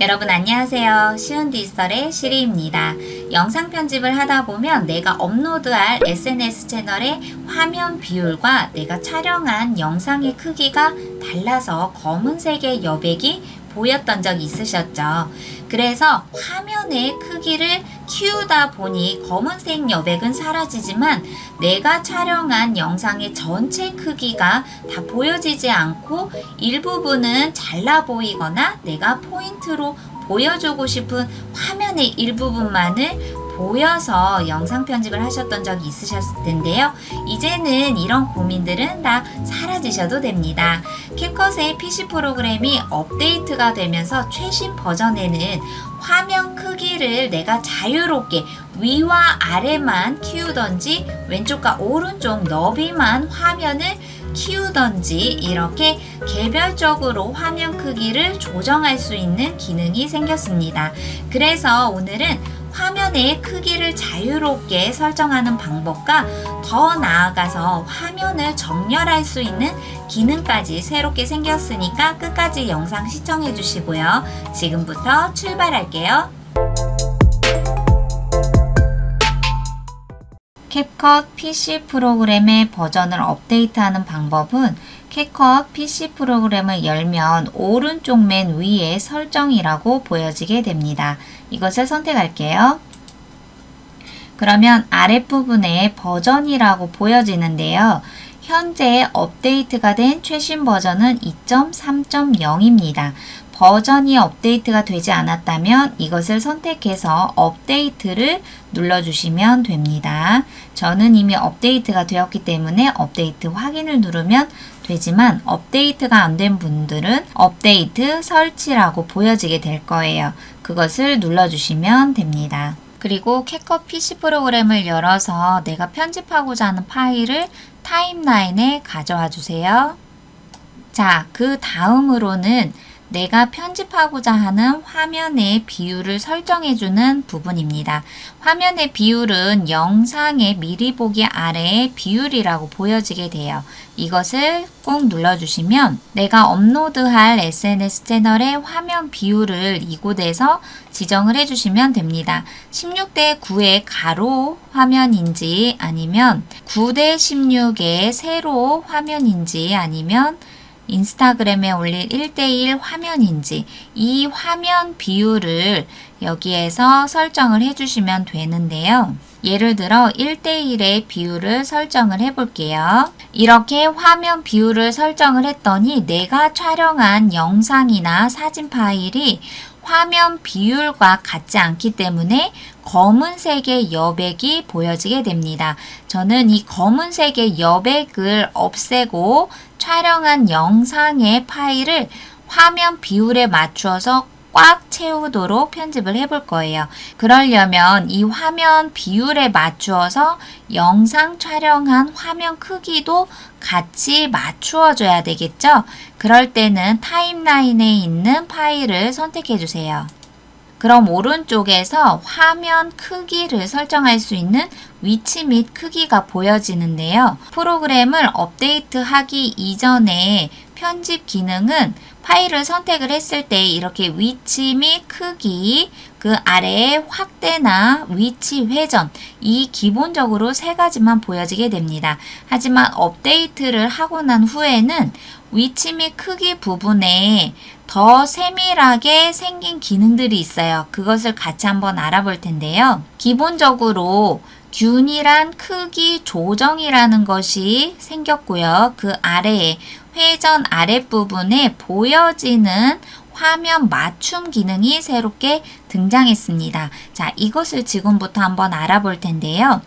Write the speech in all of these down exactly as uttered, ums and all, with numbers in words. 여러분 안녕하세요. 쉬운 디지털의 시리입니다. 영상 편집을 하다 보면 내가 업로드할 에스엔에스 채널의 화면 비율과 내가 촬영한 영상의 크기가 달라서 검은색의 여백이 보였던 적이 있으셨죠. 그래서 화면의 크기를 키우다 보니 검은색 여백은 사라지지만 내가 촬영한 영상의 전체 크기가 다 보여지지 않고 일부분은 잘라 보이거나 내가 포인트로 보여주고 싶은 화면의 일부분만을 보여서 영상 편집을 하셨던 적이 있으셨을 텐데요. 이제는 이런 고민들은 다 사라지셔도 됩니다. 캡컷의 피씨 프로그램이 업데이트가 되면서 최신 버전에는 화면 크기를 내가 자유롭게 위와 아래만 키우던지 왼쪽과 오른쪽 너비만 화면을 키우던지 이렇게 개별적으로 화면 크기를 조정할 수 있는 기능이 생겼습니다. 그래서 오늘은 화면의 크기를 자유롭게 설정하는 방법과 더 나아가서 화면을 정렬할 수 있는 기능까지 새롭게 생겼으니까 끝까지 영상 시청해 주시고요. 지금부터 출발할게요. 캡컷 피씨 프로그램의 버전을 업데이트하는 방법은 캡컷 피씨 프로그램을 열면 오른쪽 맨 위에 설정이라고 보여지게 됩니다. 이것을 선택할게요. 그러면 아랫부분에 버전이라고 보여지는데요. 현재 업데이트가 된 최신 버전은 이 점 삼 점 영입니다. 버전이 업데이트가 되지 않았다면 이것을 선택해서 업데이트를 눌러주시면 됩니다. 저는 이미 업데이트가 되었기 때문에 업데이트 확인을 누르면 되지만 업데이트가 안 된 분들은 업데이트 설치라고 보여지게 될 거예요. 그것을 눌러주시면 됩니다. 그리고 캡컷 피씨 프로그램을 열어서 내가 편집하고자 하는 파일을 타임라인에 가져와 주세요. 자, 그 다음으로는 내가 편집하고자 하는 화면의 비율을 설정해주는 부분입니다. 화면의 비율은 영상의 미리 보기 아래의 비율이라고 보여지게 돼요. 이것을 꼭 눌러주시면 내가 업로드할 에스엔에스 채널의 화면 비율을 이곳에서 지정을 해주시면 됩니다. 십육 대 구의 가로 화면인지 아니면 구 대 십육의 세로 화면인지 아니면 인스타그램에 올릴 일 대 일 화면인지 이 화면 비율을 여기에서 설정을 해주시면 되는데요. 예를 들어 일 대 일의 비율을 설정을 해볼게요. 이렇게 화면 비율을 설정을 했더니 내가 촬영한 영상이나 사진 파일이 화면 비율과 같지 않기 때문에 검은색의 여백이 보여지게 됩니다. 저는 이 검은색의 여백을 없애고 촬영한 영상의 파일을 화면 비율에 맞추어서 꽉 채우도록 편집을 해볼 거예요. 그러려면 이 화면 비율에 맞추어서 영상 촬영한 화면 크기도 같이 맞추어 줘야 되겠죠? 그럴 때는 타임라인에 있는 파일을 선택해 주세요. 그럼 오른쪽에서 화면 크기를 설정할 수 있는 위치 및 크기가 보여지는데요. 프로그램을 업데이트하기 이전에 편집 기능은 파일을 선택을 했을 때 이렇게 위치 및 크기, 그 아래에 확대나 위치 회전 이 기본적으로 세 가지만 보여지게 됩니다. 하지만 업데이트를 하고 난 후에는 위치 및 크기 부분에 더 세밀하게 생긴 기능들이 있어요. 그것을 같이 한번 알아볼 텐데요. 기본적으로 균일한 크기 조정이라는 것이 생겼고요. 그 아래에 회전 아랫부분에 보여지는 화면 맞춤 기능이 새롭게 등장했습니다. 자, 이것을 지금부터 한번 알아볼 텐데요.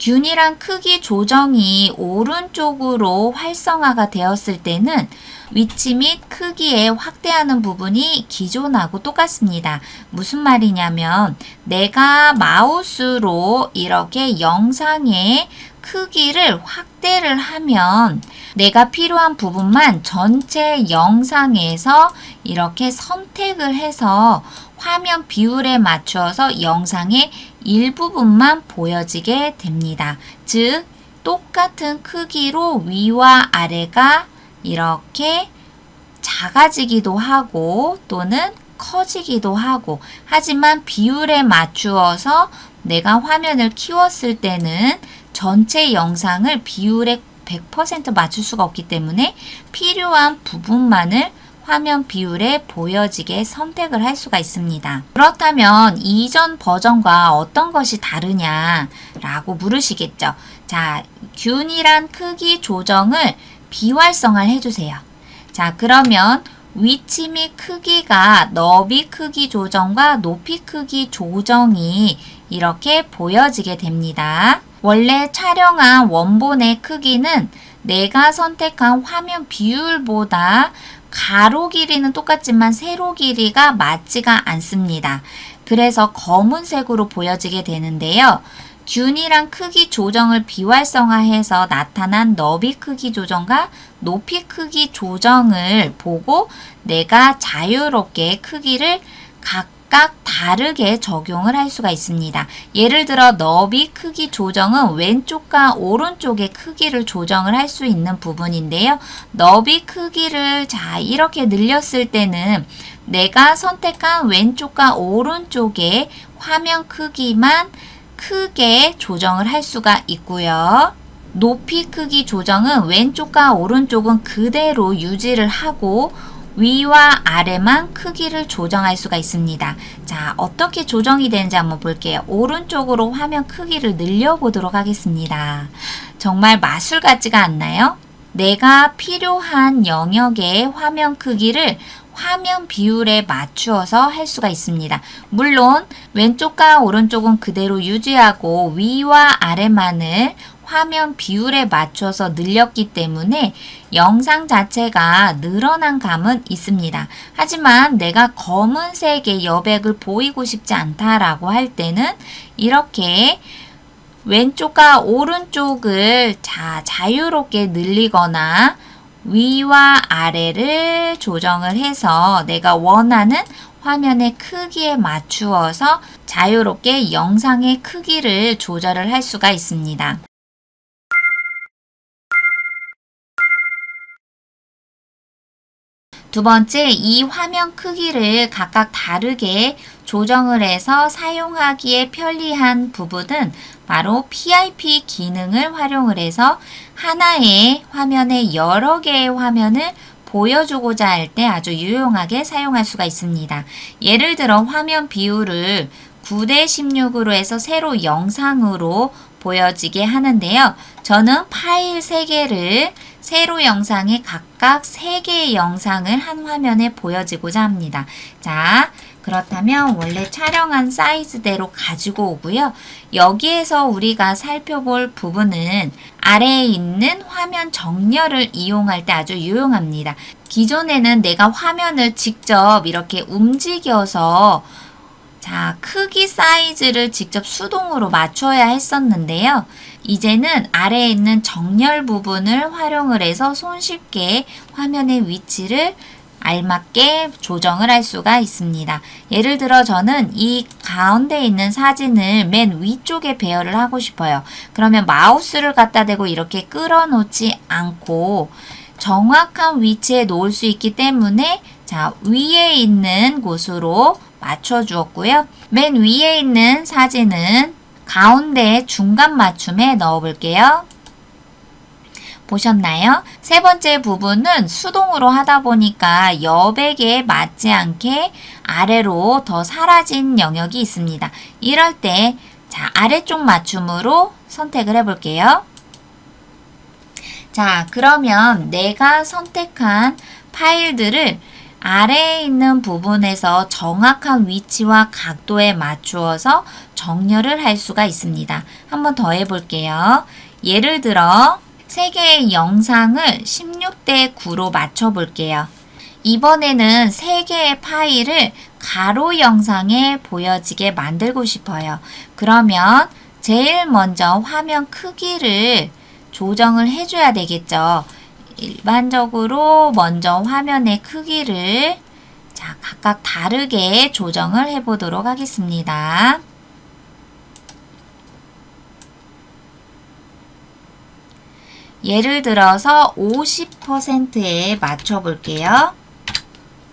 균일한 크기 조정이 오른쪽으로 활성화가 되었을 때는 위치 및 크기에 확대하는 부분이 기존하고 똑같습니다. 무슨 말이냐면 내가 마우스로 이렇게 영상의 크기를 확대를 하면 내가 필요한 부분만 전체 영상에서 이렇게 선택을 해서 화면 비율에 맞추어서 영상의 일부분만 보여지게 됩니다. 즉, 똑같은 크기로 위와 아래가 이렇게 작아지기도 하고 또는 커지기도 하고, 하지만 비율에 맞추어서 내가 화면을 키웠을 때는 전체 영상을 비율에 백 퍼센트 맞출 수가 없기 때문에 필요한 부분만을 화면 비율에 보여지게 선택을 할 수가 있습니다. 그렇다면 이전 버전과 어떤 것이 다르냐 라고 물으시겠죠. 자, 균일한 크기 조정을 비활성화를 해주세요. 자, 그러면 위치 및 크기가 너비 크기 조정과 높이 크기 조정이 이렇게 보여지게 됩니다. 원래 촬영한 원본의 크기는 내가 선택한 화면 비율보다 가로 길이는 똑같지만 세로 길이가 맞지가 않습니다. 그래서 검은색으로 보여지게 되는데요. 균일한 크기 조정을 비활성화해서 나타난 너비 크기 조정과 높이 크기 조정을 보고 내가 자유롭게 크기를 각각 다르게 적용을 할 수가 있습니다. 예를 들어 너비 크기 조정은 왼쪽과 오른쪽의 크기를 조정을 할 수 있는 부분인데요. 너비 크기를 자 이렇게 늘렸을 때는 내가 선택한 왼쪽과 오른쪽의 화면 크기만 크게 조정을 할 수가 있고요. 높이 크기 조정은 왼쪽과 오른쪽은 그대로 유지를 하고 위와 아래만 크기를 조정할 수가 있습니다. 자, 어떻게 조정이 되는지 한번 볼게요. 오른쪽으로 화면 크기를 늘려보도록 하겠습니다. 정말 마술 같지가 않나요? 내가 필요한 영역의 화면 크기를 화면 비율에 맞추어서 할 수가 있습니다. 물론 왼쪽과 오른쪽은 그대로 유지하고 위와 아래만을 화면 비율에 맞춰서 늘렸기 때문에 영상 자체가 늘어난 감은 있습니다. 하지만 내가 검은색의 여백을 보이고 싶지 않다라고 할 때는 이렇게 왼쪽과 오른쪽을 자, 자유롭게 늘리거나 위와 아래를 조정을 해서 내가 원하는 화면의 크기에 맞추어서 자유롭게 영상의 크기를 조절을 할 수가 있습니다. 두 번째, 이 화면 크기를 각각 다르게 조정을 해서 사용하기에 편리한 부분은 바로 피아이피 기능을 활용을 해서 하나의 화면에 여러 개의 화면을 보여주고자 할 때 아주 유용하게 사용할 수가 있습니다. 예를 들어 화면 비율을 구 대 십육으로 해서 세로 영상으로 보여지게 하는데요. 저는 파일 세 개를 세로 영상에 각각 세 개의 영상을 한 화면에 보여지고자 합니다. 자, 그렇다면 원래 촬영한 사이즈대로 가지고 오고요. 여기에서 우리가 살펴볼 부분은 아래에 있는 화면 정렬을 이용할 때 아주 유용합니다. 기존에는 내가 화면을 직접 이렇게 움직여서 자, 크기 사이즈를 직접 수동으로 맞춰야 했었는데요. 이제는 아래에 있는 정렬 부분을 활용을 해서 손쉽게 화면의 위치를 알맞게 조정을 할 수가 있습니다. 예를 들어 저는 이 가운데 있는 사진을 맨 위쪽에 배열을 하고 싶어요. 그러면 마우스를 갖다 대고 이렇게 끌어놓지 않고 정확한 위치에 놓을 수 있기 때문에 자, 위에 있는 곳으로 맞춰주었고요. 맨 위에 있는 사진은 가운데 중간 맞춤에 넣어볼게요. 보셨나요? 세 번째 부분은 수동으로 하다 보니까 여백에 맞지 않게 아래로 더 사라진 영역이 있습니다. 이럴 때 자, 아래쪽 맞춤으로 선택을 해볼게요. 자, 그러면 내가 선택한 파일들을 아래에 있는 부분에서 정확한 위치와 각도에 맞추어서 정렬을 할 수가 있습니다. 한번 더 해볼게요. 예를 들어 세 개의 영상을 십육 대 구로 맞춰볼게요. 이번에는 세 개의 파일을 가로 영상에 보여지게 만들고 싶어요. 그러면 제일 먼저 화면 크기를 조정을 해줘야 되겠죠. 일반적으로 먼저 화면의 크기를 자, 각각 다르게 조정을 해 보도록 하겠습니다. 예를 들어서 오십 퍼센트에 맞춰 볼게요.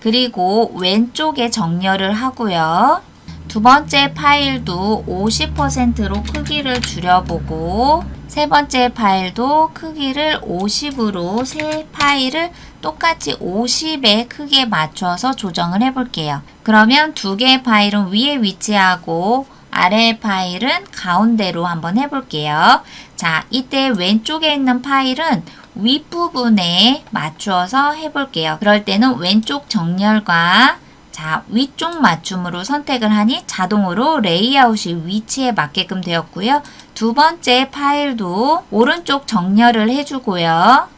그리고 왼쪽에 정렬을 하고요. 두 번째 파일도 오십 퍼센트로 크기를 줄여보고 세 번째 파일도 크기를 오십으로 세 파일을 똑같이 오십의 크기에 맞춰서 조정을 해볼게요. 그러면 두 개의 파일은 위에 위치하고 아래 파일은 가운데로 한번 해볼게요. 자, 이때 왼쪽에 있는 파일은 윗부분에 맞추어서 해볼게요. 그럴 때는 왼쪽 정렬과 자, 위쪽 맞춤으로 선택을 하니 자동으로 레이아웃이 위치에 맞게끔 되었고요. 두 번째 파일도 오른쪽 정렬을 해주고요.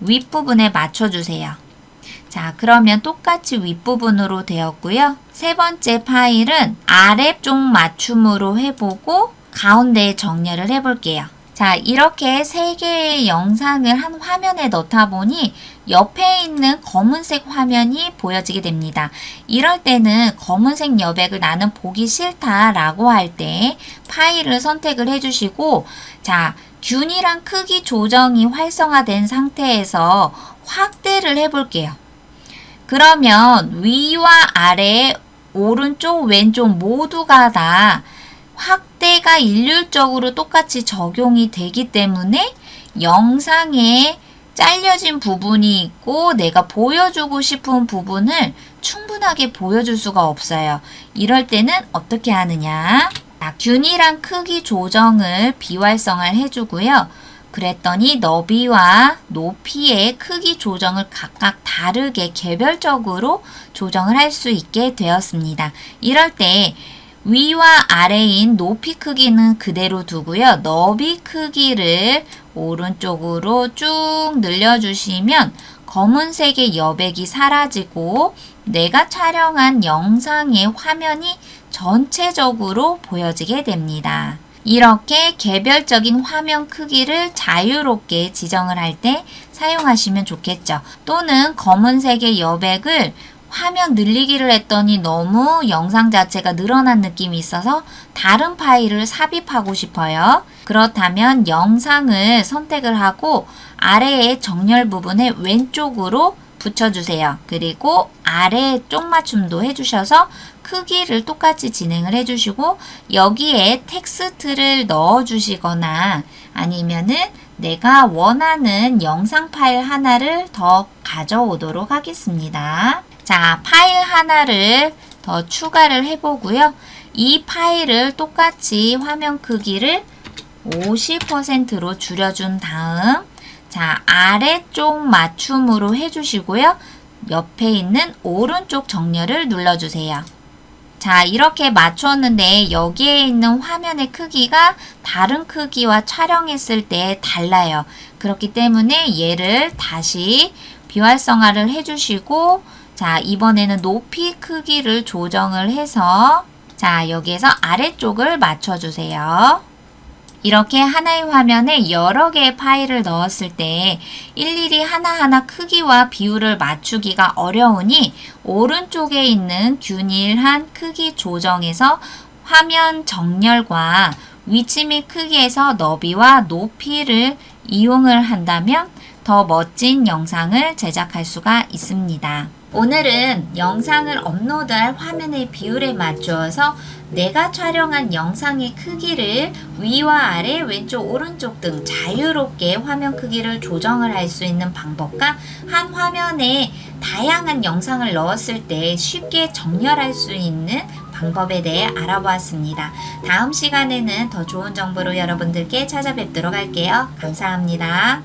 윗부분에 맞춰주세요. 자, 그러면 똑같이 윗부분으로 되었고요. 세 번째 파일은 아래쪽 맞춤으로 해보고 가운데 정렬을 해볼게요. 자, 이렇게 세 개의 영상을 한 화면에 넣다 보니 옆에 있는 검은색 화면이 보여지게 됩니다. 이럴 때는 검은색 여백을 나는 보기 싫다라고 할 때 파일을 선택을 해주시고 자, 균이랑 크기 조정이 활성화된 상태에서 확대를 해볼게요. 그러면 위와 아래, 오른쪽, 왼쪽 모두가 다 확대가 일률적으로 똑같이 적용이 되기 때문에 영상에 잘려진 부분이 있고 내가 보여주고 싶은 부분을 충분하게 보여줄 수가 없어요. 이럴 때는 어떻게 하느냐? 자, 균이랑 크기 조정을 비활성을 해주고요. 그랬더니 너비와 높이의 크기 조정을 각각 다르게 개별적으로 조정을 할 수 있게 되었습니다. 이럴 때 위와 아래인 높이 크기는 그대로 두고요. 너비 크기를 오른쪽으로 쭉 늘려주시면 검은색의 여백이 사라지고 내가 촬영한 영상의 화면이 전체적으로 보여지게 됩니다. 이렇게 개별적인 화면 크기를 자유롭게 지정을 할 때 사용하시면 좋겠죠. 또는 검은색의 여백을 화면 늘리기를 했더니 너무 영상 자체가 늘어난 느낌이 있어서 다른 파일을 삽입하고 싶어요. 그렇다면 영상을 선택을 하고 아래의 정렬 부분에 왼쪽으로 붙여주세요. 그리고 아래 쪽 맞춤도 해주셔서 크기를 똑같이 진행을 해주시고 여기에 텍스트를 넣어주시거나 아니면은 내가 원하는 영상 파일 하나를 더 가져오도록 하겠습니다. 자, 파일 하나를 더 추가를 해보고요. 이 파일을 똑같이 화면 크기를 오십 퍼센트로 줄여준 다음 자, 아래쪽 맞춤으로 해주시고요. 옆에 있는 오른쪽 정렬을 눌러주세요. 자, 이렇게 맞췄는데 여기에 있는 화면의 크기가 다른 크기와 촬영했을 때 달라요. 그렇기 때문에 얘를 다시 비활성화를 해주시고 자, 이번에는 높이 크기를 조정을 해서 자, 여기에서 아래쪽을 맞춰주세요. 이렇게 하나의 화면에 여러 개의 파일을 넣었을 때 일일이 하나하나 크기와 비율을 맞추기가 어려우니 오른쪽에 있는 균일한 크기 조정에서 화면 정렬과 위치 및 크기에서 너비와 높이를 이용을 한다면 더 멋진 영상을 제작할 수가 있습니다. 오늘은 영상을 업로드할 화면의 비율에 맞추어서 내가 촬영한 영상의 크기를 위와 아래, 왼쪽, 오른쪽 등 자유롭게 화면 크기를 조정을 할 수 있는 방법과 한 화면에 다양한 영상을 넣었을 때 쉽게 정렬할 수 있는 방법에 대해 알아보았습니다. 다음 시간에는 더 좋은 정보로 여러분들께 찾아뵙도록 할게요. 감사합니다.